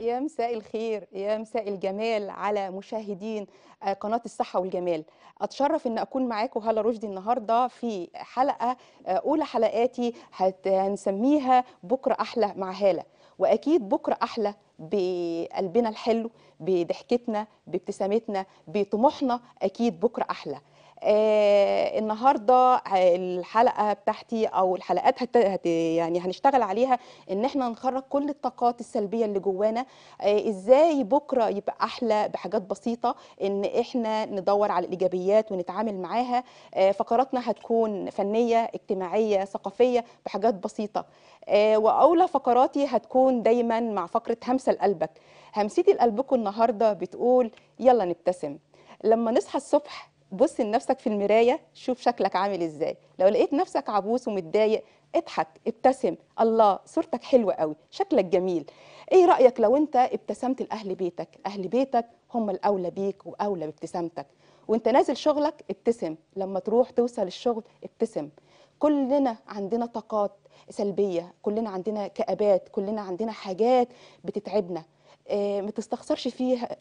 يا مساء الخير، يا مساء الجمال على مشاهدين قناة الصحة والجمال. أتشرف إن أكون معاكم هالة رشدي النهاردة في حلقة أولى حلقاتي هنسميها بكره أحلى مع هالة. وأكيد بكره أحلى بقلبنا الحلو، بضحكتنا، بابتسامتنا، بطموحنا، أكيد بكره أحلى. النهارده الحلقه بتاعتي او الحلقات يعني هنشتغل عليها ان احنا نخرج كل الطاقات السلبيه اللي جوانا. ازاي بكره يبقى احلى بحاجات بسيطه، ان احنا ندور على الايجابيات ونتعامل معاها. فقراتنا هتكون فنيه، اجتماعيه، ثقافيه، بحاجات بسيطه. واولى فقراتي هتكون دايما مع فقره همسه لقلبك. همستي لقلبكم النهارده بتقول يلا نبتسم. لما نصحى الصبح بص لنفسك في المراية، شوف شكلك عامل ازاي. لو لقيت نفسك عبوس ومتضايق اضحك، ابتسم، الله صورتك حلوة قوي، شكلك جميل. ايه رأيك لو انت ابتسمت لأهل بيتك؟ أهل بيتك هم الأولى بيك وأولى بابتسامتك. وانت نازل شغلك ابتسم، لما تروح توصل الشغل ابتسم. كلنا عندنا طاقات سلبية، كلنا عندنا كآبات، كلنا عندنا حاجات بتتعبنا. ما تستخسرش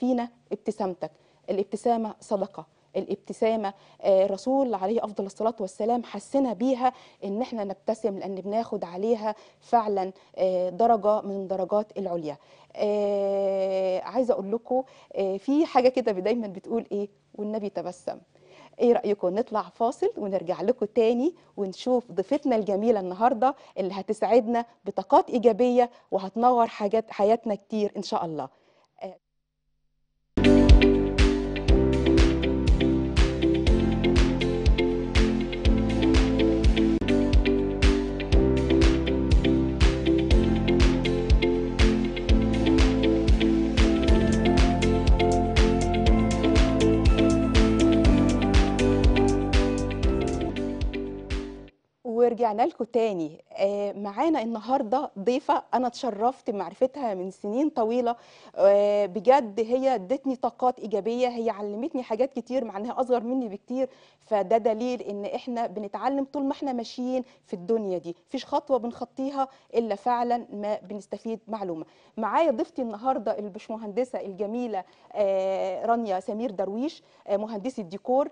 فينا ابتسامتك. الابتسامة صدقة. الابتسامه الرسول عليه افضل الصلاه والسلام حسنا بيها ان احنا نبتسم، لان بناخد عليها فعلا درجه من درجات العليا. عايزه اقول لكم في حاجه كده دايما بتقول ايه، والنبي تبسم. ايه رايكم نطلع فاصل ونرجع لكم تاني ونشوف ضيفتنا الجميله النهارده اللي هتسعدنا بطاقات ايجابيه وهتنور حاجات حياتنا كتير ان شاء الله. ورجعنا لكم تاني. معانا النهارده ضيفه انا اتشرفت بمعرفتها من سنين طويله. بجد هي ادتني طاقات ايجابيه، هي علمتني حاجات كتير مع انها اصغر مني بكتير. فده دليل ان احنا بنتعلم طول ما احنا ماشيين في الدنيا دي، مفيش خطوه بنخطيها الا فعلا ما بنستفيد معلومه. معايا ضيفتي النهارده البشمهندسه الجميله رانيا سمير درويش، مهندسه ديكور،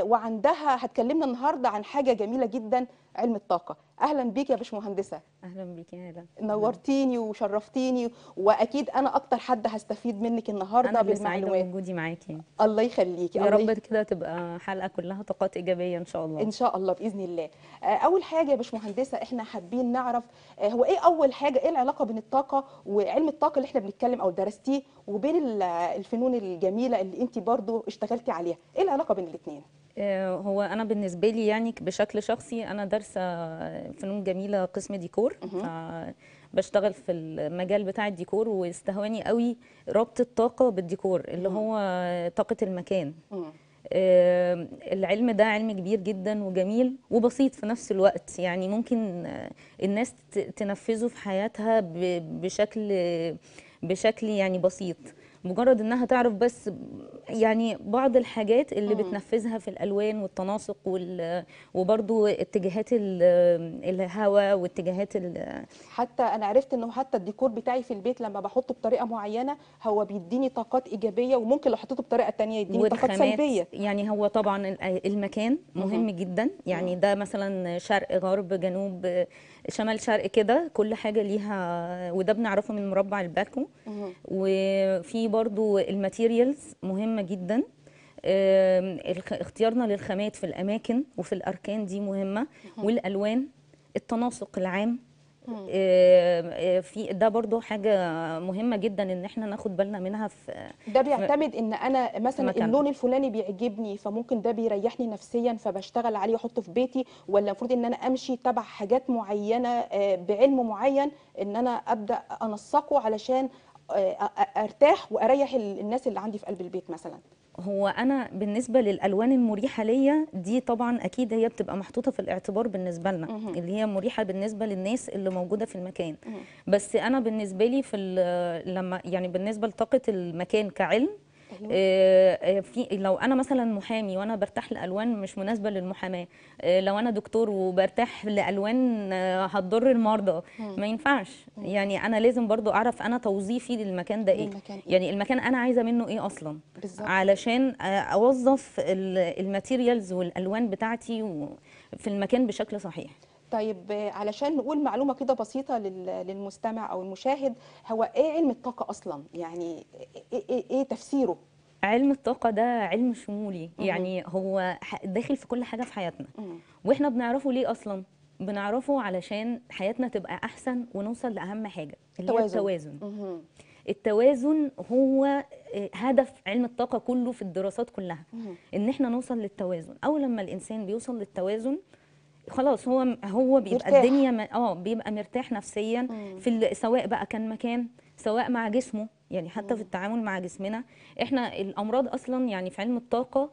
وعندها هتكلمنا النهارده عن حاجه جميله جدا، علم الطاقه. اهلا بيك يا باشمهندسه. اهلا بيك يا هاله، نورتيني وشرفتيني. واكيد انا اكتر حد هستفيد منك النهارده بالمعلومات. انا سعيده بوجودي معاكي. الله يخليكي يا رب. كده تبقى حلقه كلها طاقات ايجابيه ان شاء الله. ان شاء الله باذن الله. اول حاجه يا باشمهندسه احنا حابين نعرف هو ايه اول حاجه، ايه العلاقه بين الطاقه وعلم الطاقه اللي احنا بنتكلم او درستيه وبين الفنون الجميله اللي انت برضو اشتغلتي عليها، ايه العلاقه بين الاثنين؟ هو انا بالنسبه لي يعني بشكل شخصي انا دارسه فنون جميله قسم ديكور، بشتغل في المجال بتاع الديكور، واستهواني قوي ربط الطاقه بالديكور اللي هو طاقه المكان. العلم ده علم كبير جدا وجميل وبسيط في نفس الوقت، يعني ممكن الناس تنفذه في حياتها بشكل يعني بسيط، مجرد انها تعرف بس يعني بعض الحاجات اللي بتنفذها في الالوان والتناسق وبرضو اتجاهات الهواء واتجاهات حتى انا عرفت انه حتى الديكور بتاعي في البيت لما بحطه بطريقه معينه هو بيديني طاقات ايجابيه، وممكن لو حطيته بطريقه ثانيه يديني طاقات سلبيه. يعني هو طبعا المكان مهم جدا، يعني ده مثلا شرق غرب جنوب شمال شرق كده، كل حاجه ليها، وده بنعرفه من مربع الباكو. وفي برضو الماتيريالز مهمه جدا، اختيارنا للخامات في الاماكن وفي الاركان دي مهمه، والالوان، التناسق العام في ده برضو حاجه مهمه جدا ان احنا ناخد بالنا منها. في ده بيعتمد ان انا مثلا اللون الفلاني بيعجبني فممكن ده بيريحني نفسيا فبشتغل عليه واحطه في بيتي، ولا المفروض ان انا امشي تبع حاجات معينه بعلم معين ان انا ابدا انسقه علشان ارتاح واريح الناس اللي عندي في قلب البيت مثلا؟ هو انا بالنسبه للالوان المريحه ليا دي طبعا اكيد هي بتبقى محطوطه في الاعتبار بالنسبه لنا، اللي هي مريحه بالنسبه للناس اللي موجوده في المكان. بس انا بالنسبه لي لما يعني بالنسبه لطاقه المكان كعلم في لو انا مثلا محامي وانا برتاح لالوان مش مناسبه للمحاماه، لو انا دكتور وبرتاح لالوان هتضر المرضى، ما ينفعش. يعني انا لازم برضو اعرف انا توظيفي للمكان ده ايه، يعني المكان انا عايزه منه ايه اصلا بالزبط. علشان اوظف الماتيريالز والالوان بتاعتي في المكان بشكل صحيح. طيب علشان نقول معلومه كده بسيطه للمستمع او المشاهد، هو ايه علم الطاقه اصلا؟ يعني ايه تفسيره؟ علم الطاقه ده علم شمولي، يعني هو داخل في كل حاجه في حياتنا. واحنا بنعرفه ليه اصلا؟ بنعرفه علشان حياتنا تبقى احسن ونوصل لاهم حاجه اللي هو التوازن. التوازن هو هدف علم الطاقه كله في الدراسات كلها، ان احنا نوصل للتوازن. اول لما الانسان بيوصل للتوازن خلاص هو بيبقى مرتاح. الدنيا بيبقى مرتاح نفسيا في سواء بقى كان مكان، سواء مع جسمه، يعني حتى في التعامل مع جسمنا. احنا الامراض اصلا يعني في علم الطاقه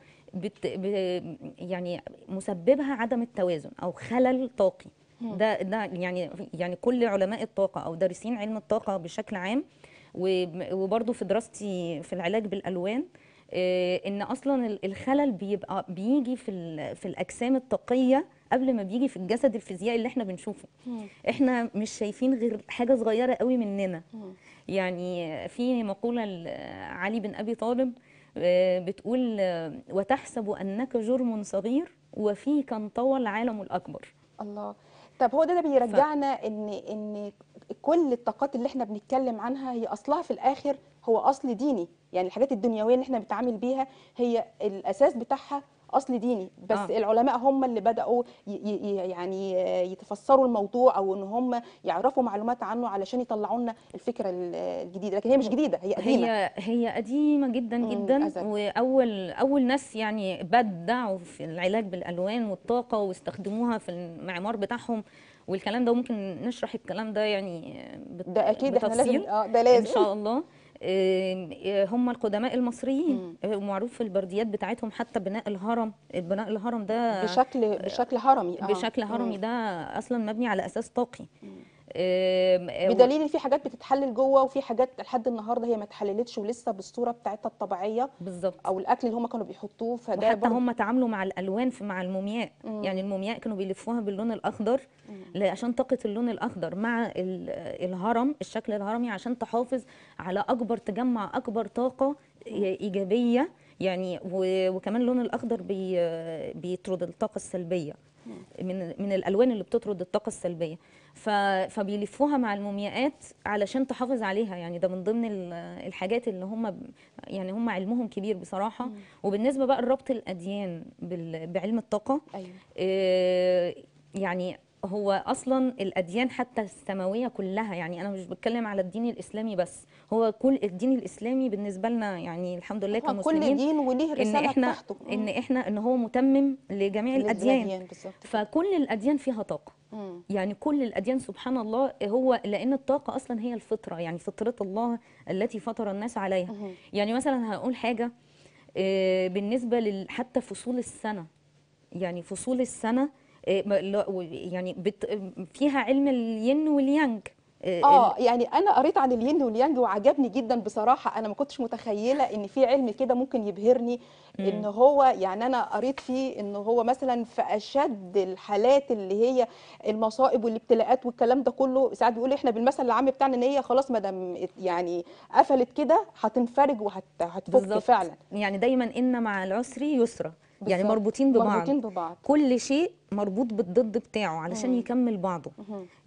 يعني مسببها عدم التوازن او خلل طاقي. ده يعني كل علماء الطاقه او دارسين علم الطاقه بشكل عام، وبرضه في دراستي في العلاج بالالوان، ان اصلا الخلل بيبقى بيجي في الاجسام الطاقيه قبل ما بيجي في الجسد الفيزيائي اللي احنا بنشوفه. احنا مش شايفين غير حاجه صغيره قوي مننا. يعني في مقوله لعلي بن ابي طالب بتقول: وتحسب انك جرم صغير وفيك انطوى العالم الاكبر. الله. طب هو ده بيرجعنا ان كل الطاقات اللي احنا بنتكلم عنها هي اصلها في الاخر هو اصل ديني، يعني الحاجات الدنيويه اللي احنا بنتعامل بيها هي الاساس بتاعها اصل ديني، بس العلماء هم اللي بداوا يعني يتفسروا الموضوع او ان هم يعرفوا معلومات عنه علشان يطلعوا لنا الفكره الجديده، لكن هي مش جديده، هي قديمه. هي قديمه جدا جدا أزل. واول ناس يعني بدعوا في العلاج بالالوان والطاقه واستخدموها في المعمار بتاعهم والكلام ده، وممكن نشرح الكلام ده يعني ده اكيد احنا لازم ده لازم ان شاء الله. هم القدماء المصريين معروف البرديات بتاعتهم، حتى بناء الهرم ده بشكل هرمي. بشكل هرمي ده اصلا مبني على اساس طاقي، بدليل ان في حاجات بتتحلل جوه وفي حاجات لحد النهارده هي ما اتحللتش ولسه بالصوره بتاعتها الطبيعيه بالظبط، او الاكل اللي هم كانوا بيحطوه. فده حتى هم تعاملوا مع الالوان مع المومياء. يعني المومياء كانوا بيلفوها باللون الاخضر عشان طاقه اللون الاخضر مع الهرم، الشكل الهرمي، عشان تحافظ على اكبر طاقه ايجابيه يعني. وكمان اللون الاخضر بيطرد الطاقه السلبيه من الالوان اللي بتطرد الطاقه السلبيه، فبيلفوها مع المومياءات علشان تحافظ عليها. يعني ده من ضمن الحاجات اللي هم علمهم كبير بصراحه. وبالنسبه بقى لربط الاديان بعلم الطاقه، أيوة. يعني هو اصلا الاديان حتى السماويه كلها، يعني انا مش بتكلم على الدين الاسلامي بس، هو كل الدين الاسلامي بالنسبه لنا يعني الحمد لله كمسلمين كل دين وليه رساله بتاعته، ان هو متمم لجميع الاديان، فكل الاديان فيها طاقه. يعني كل الاديان سبحان الله، هو لان الطاقه اصلا هي الفطره، يعني فطره الله التي فطر الناس عليها. يعني مثلا هقول حاجه بالنسبه حتى فصول السنه، يعني فصول السنه يعني فيها علم اليين واليانج. يعني انا قريت عن اليين واليانج وعجبني جدا بصراحه، انا ما كنتش متخيله ان في علم كده ممكن يبهرني. ان هو يعني انا قريت فيه ان هو مثلا في اشد الحالات اللي هي المصائب والابتلاءات والكلام ده كله، ساعات بيقولوا احنا بالمثل العام بتاعنا ان هي خلاص ما دام يعني قفلت كده هتنفرج وهتفك فعلا. يعني دايما ان مع العسر يسرا، يعني مربوطين ببعض، كل شيء مربوط بالضد بتاعه علشان يكمل بعضه.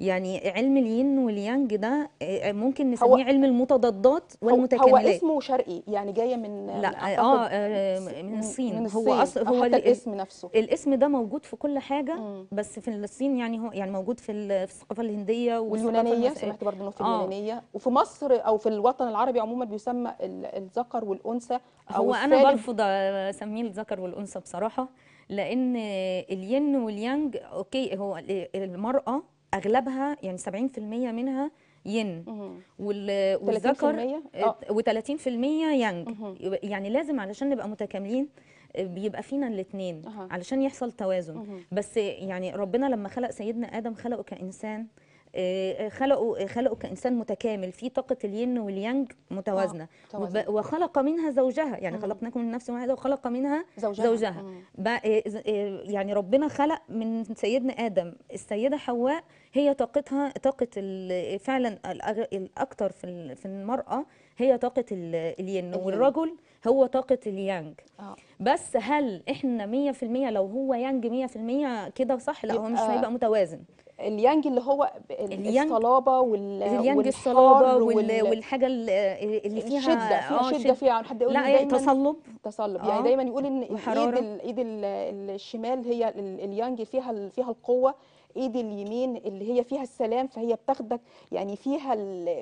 يعني علم اليين واليانج ده ممكن نسميه علم المتضادات والمتكاملات. هو اسمه شرقي يعني جاي من من الصين. هو الاسم نفسه، الاسم ده موجود في كل حاجه، بس في الصين يعني هو يعني موجود في الثقافه الهنديه واليونانيه، سمعت برضه انه في اليونانيه، وفي مصر او في الوطن العربي عموما بيسمى الذكر والانثى. هو انا برفض اسميه الذكر والانثى بصراحه، لأن الين واليانج أوكي هو المرأة أغلبها يعني 70% منها ين، والذكر و30% يانج. يعني لازم علشان نبقى متكاملين بيبقى فينا الاثنين علشان يحصل توازن. بس يعني ربنا لما خلق سيدنا آدم خلقه كإنسان خلقه كإنسان متكامل في طاقة الين واليانج متوازنة، وخلق منها زوجها، يعني خلقناكم من نفس واحدة وخلق منها زوجها. يعني ربنا خلق من سيدنا آدم السيدة حواء، هي طاقتها طاقة فعلا الأكثر في المرأة هي طاقة الين، والرجل هو طاقة اليانج. بس هل احنا 100% لو هو يانج 100% كده صح؟ لا، هو مش هيبقى متوازن. اليانج اللي هو الصلابه والحار والحاجه اللي فيها الشده فيها، حد يقول لا دايما تصلب يعني دايما يقول ان ايد الشمال هي اليانج فيها القوه، ايد اليمين اللي هي فيها السلام، فهي بتاخدك يعني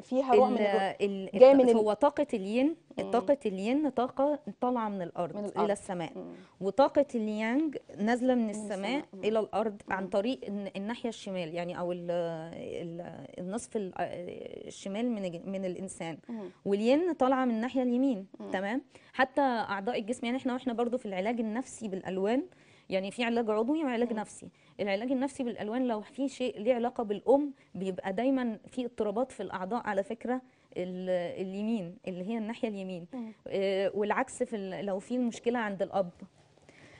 فيها روح من جاي من هو طاقه الين. طاقه الين طاقه طالعه من الارض الى السماء، وطاقه اليانج نازله من السماء الى الارض عن طريق الناحيه الشمال، يعني او النصف الشمال من الانسان، والين طالعه من الناحيه اليمين. تمام. حتى اعضاء الجسم، يعني احنا برضو في العلاج النفسي بالالوان، يعني في علاج عضوي وعلاج نفسي. العلاج النفسي بالالوان لو في شيء ليه علاقه بالام بيبقى دايما في اضطرابات في الاعضاء على فكره اليمين اللي هي الناحيه اليمين، والعكس في لو في مشكله عند الاب.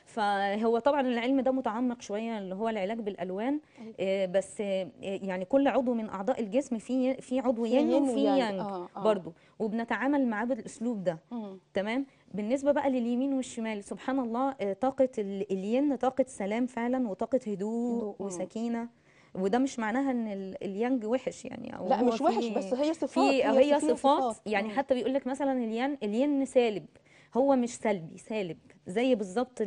فهو طبعا العلم ده متعمق شويه اللي هو العلاج بالالوان، بس يعني كل عضو من اعضاء الجسم في عضو يانج وفي يانج برضه، وبنتعامل معاه بالاسلوب ده. تمام. بالنسبه بقى لليمين والشمال، سبحان الله طاقه الين طاقه سلام فعلا، وطاقه هدوء وسكينه، وده مش معناها ان اليانج وحش يعني، او لا مش وحش، بس هي صفات هي صفات يعني. حتى بيقول لك مثلا الين سالب، هو مش سلبي، سالب زي بالظبط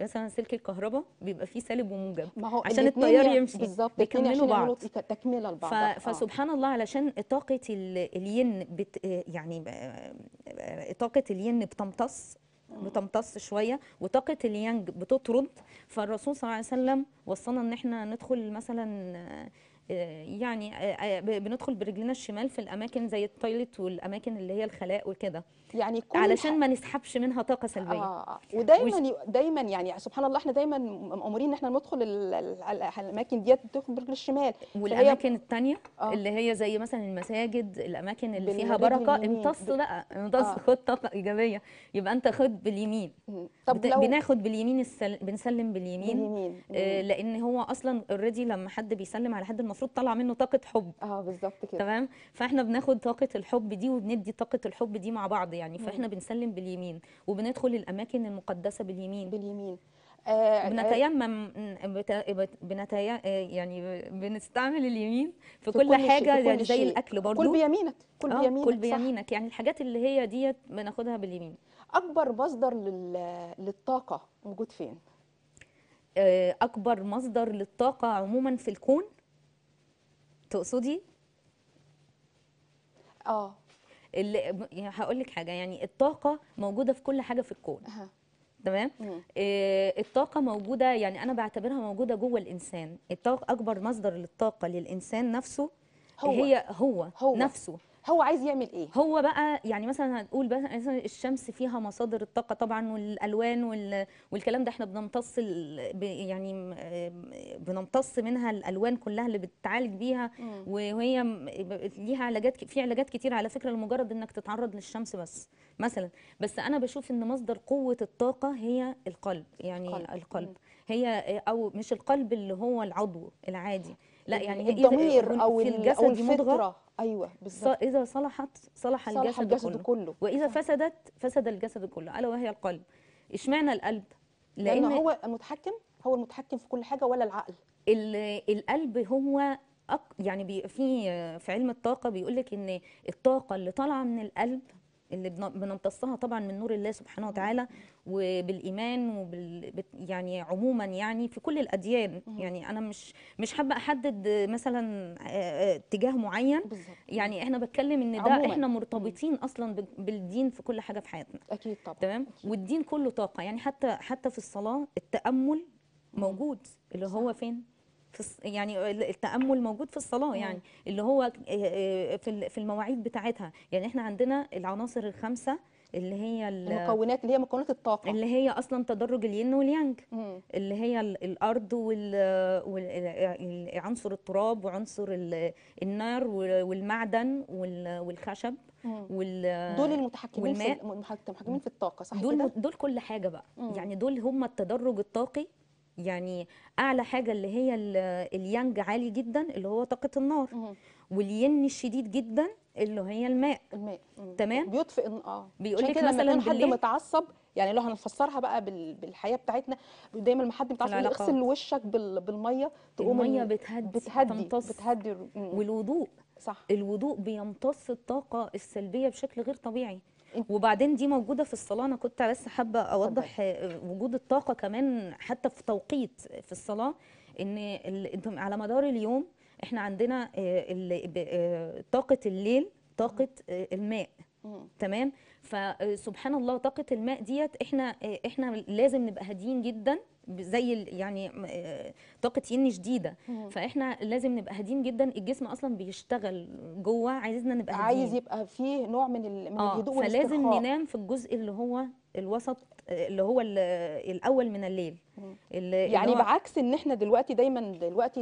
مثلا سلك الكهرباء بيبقى فيه سالب وموجب، ما هو عشان التيار يمشي بالظبط بيكملوا بعض، تكمله لبعض. فسبحان الله، علشان طاقه الين يعني طاقه الين بتمتص شويه، وطاقه اليانج بتطرد. فالرسول صلى الله عليه وسلم وصلنا ان احنا ندخل مثلا يعني بندخل برجلنا الشمال في الاماكن زي التويلت والاماكن اللي هي الخلاء وكده، يعني علشان ما نسحبش منها طاقه سلبيه. ودايما يعني سبحان الله احنا دايما مأمورين ان احنا ندخل الاماكن ديت برجل الشمال، والاماكن الثانيه اللي هي زي مثلا المساجد، الاماكن اللي فيها بركه امتص بقى، خد طاقه ايجابيه، يبقى انت خد باليمين. طب لو بناخد باليمين بنسلم باليمين، لان هو اصلا اوريدي لما حد بيسلم على حد المفروض طالعه منه طاقه حب. بالظبط كده. تمام. فاحنا بناخد طاقه الحب دي وبندي طاقه الحب دي مع بعض يعني. فاحنا بنسلم باليمين، وبندخل الاماكن المقدسه باليمين. بنتيمم، يعني بنستعمل اليمين في كل حاجه، يعني زي الاكل برضو كل بيمينك يعني الحاجات اللي هي ديت بناخدها باليمين. اكبر مصدر للطاقه موجود فين؟ اكبر مصدر للطاقه عموما في الكون تقصدي؟ اللي هقول لك حاجه، يعني الطاقه موجوده في كل حاجه في الكون. تمام. الطاقه موجوده، يعني انا بعتبرها موجوده جوه الانسان. الطاقه اكبر مصدر للطاقه للانسان نفسه، هو نفسه، هو عايز يعمل ايه هو بقى. يعني مثلا هنقول بقى مثلا الشمس فيها مصادر الطاقه طبعا، والالوان والكلام ده، احنا بنمتص يعني بنمتص منها الالوان كلها اللي بتتعالج بيها، وهي ليها علاجات، في علاجات كتير على فكره لمجرد انك تتعرض للشمس بس مثلا. بس انا بشوف ان مصدر قوه الطاقه هي القلب، يعني القلب هي، او مش القلب اللي هو العضو العادي، لا يعني الضمير او الفطره. ايوه بالظبط. اذا صلحت صلح الجسد كله، واذا فسدت فسد الجسد كله، الا وهي القلب. اشمعنى القلب؟ لأن هو المتحكم، هو المتحكم في كل حاجه، ولا العقل. القلب هو يعني في علم الطاقه بيقول لك ان الطاقه اللي طالعه من القلب اللي بنمتصها طبعا من نور الله سبحانه وتعالى، وبالايمان يعني عموما يعني في كل الاديان. يعني انا مش حابه احدد مثلا اتجاه معين، يعني انا بتكلم ان ده احنا مرتبطين اصلا بالدين في كل حاجه في حياتنا. اكيد طبعا. تمام. والدين كله طاقه، يعني حتى في الصلاه التامل موجود اللي هو فين يعني التأمل موجود في الصلاة، يعني اللي هو في المواعيد بتاعتها. يعني احنا عندنا العناصر الخمسة اللي هي المكونات، اللي هي مكونات الطاقة، اللي هي أصلا تدرج اليين واليانج، اللي هي الأرض وعنصر التراب وعنصر النار والمعدن والخشب دول المتحكمين في الطاقة، صح كده؟ دول كل حاجة بقى، يعني دول هم التدرج الطاقي. يعني أعلى حاجة اللي هي اليانج عالي جدا اللي هو طاقة النار، والين الشديد جدا اللي هي الماء. تمام، بيطفئ بيقول لك مثلا لما حد متعصب، يعني لو هنفسرها بقى بالحياه بتاعتنا، دايما لما حد متعصب يغسل وشك بالميه، تقوم الميه بتهدي والوضوء، صح، الوضوء بيمتص الطاقه السلبيه بشكل غير طبيعي. وبعدين دي موجوده في الصلاه. انا كنت بس حابه اوضح وجود الطاقه كمان حتى في توقيت في الصلاه، ان على مدار اليوم احنا عندنا طاقه الليل، طاقه الماء. تمام، فسبحان الله طاقه الماء ديت احنا لازم نبقى هاديين جدا، زي يعني طاقه ين شديده، فاحنا لازم نبقى هاديين جدا. الجسم اصلا بيشتغل جوه، عايزنا نبقى هاديين، عايز يبقى فيه نوع من الهدوء والاسترخاء، فلازم ننام في الجزء اللي هو الوسط، اللي هو الاول من الليل. يعني بعكس ان احنا دلوقتي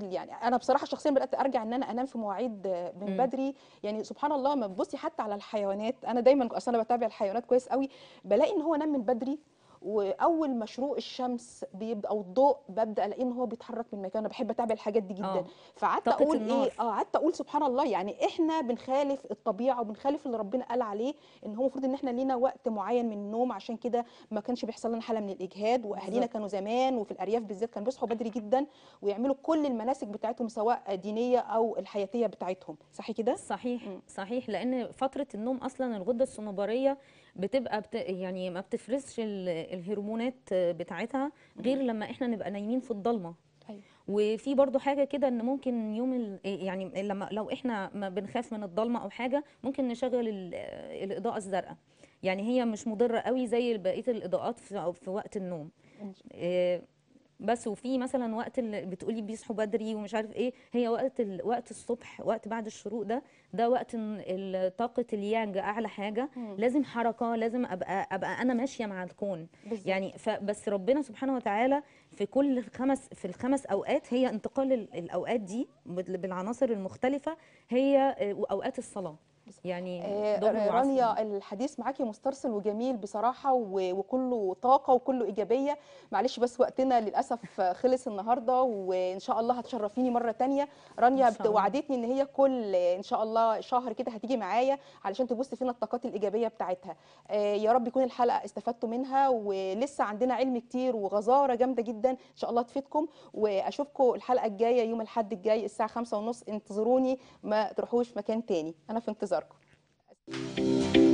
يعني انا بصراحه شخصيا بدات ارجع ان انا انام في مواعيد من بدري. يعني سبحان الله، ما بتبصي حتى على الحيوانات، انا دايما اصلا بتابع الحيوانات كويس قوي، بلاقي ان هو نام من بدري، واول ما شروق الشمس بيبقى والضوء ببدا الاقي ان هو بيتحرك من مكانه. بحب اتابع الحاجات دي جدا، فقعدت اقول ايه، قعدت اقول سبحان الله، يعني احنا بنخالف الطبيعه وبنخالف اللي ربنا قال عليه ان هو المفروض ان احنا لينا وقت معين من النوم، عشان كده ما كانش بيحصل لنا حاله من الاجهاد. واهالينا كانوا زمان وفي الارياف بالذات كانوا بيصحوا بدري جدا ويعملوا كل المناسك بتاعتهم، سواء دينيه او الحياتيه بتاعتهم، صح كده؟ صحيح صحيح، لان فتره النوم اصلا الغده الصنوبريه بتبقى يعني ما بتفرزش الهرمونات بتاعتها غير لما احنا نبقى نايمين في الضلمه. أيوة. وفي برضو حاجه كده، ان ممكن يوم يعني لو احنا ما بنخاف من الضلمه او حاجه، ممكن نشغل الاضاءه الزرقاء، يعني هي مش مضره قوي زي بقيه الاضاءات في وقت النوم. بس وفي مثلا وقت اللي بتقولي بيصحوا بدري ومش عارف ايه، هي وقت الصبح، وقت بعد الشروق، ده وقت طاقه اليانج اعلى حاجه. لازم حركه، لازم ابقى انا ماشيه مع الكون بالزبط. يعني بس ربنا سبحانه وتعالى في كل الخمس اوقات، هي انتقال الاوقات دي بالعناصر المختلفه، هي واوقات الصلاه. يعني رانيا، الحديث معاكي مسترسل وجميل بصراحه، وكله طاقه وكله ايجابيه. معلش بس وقتنا للاسف خلص النهارده، وان شاء الله هتشرفيني مره ثانيه. رانيا وعدتني ان هي كل ان شاء الله شهر كده هتيجي معايا علشان تبص فينا الطاقات الايجابيه بتاعتها. يا رب يكون الحلقه استفدتوا منها، ولسه عندنا علم كتير وغزاره جامده جدا ان شاء الله تفيدكم. واشوفكم الحلقه الجايه يوم الاحد الجاي الساعه 5:30، انتظروني، ما تروحوش مكان تاني، انا في انتظار. Thank you.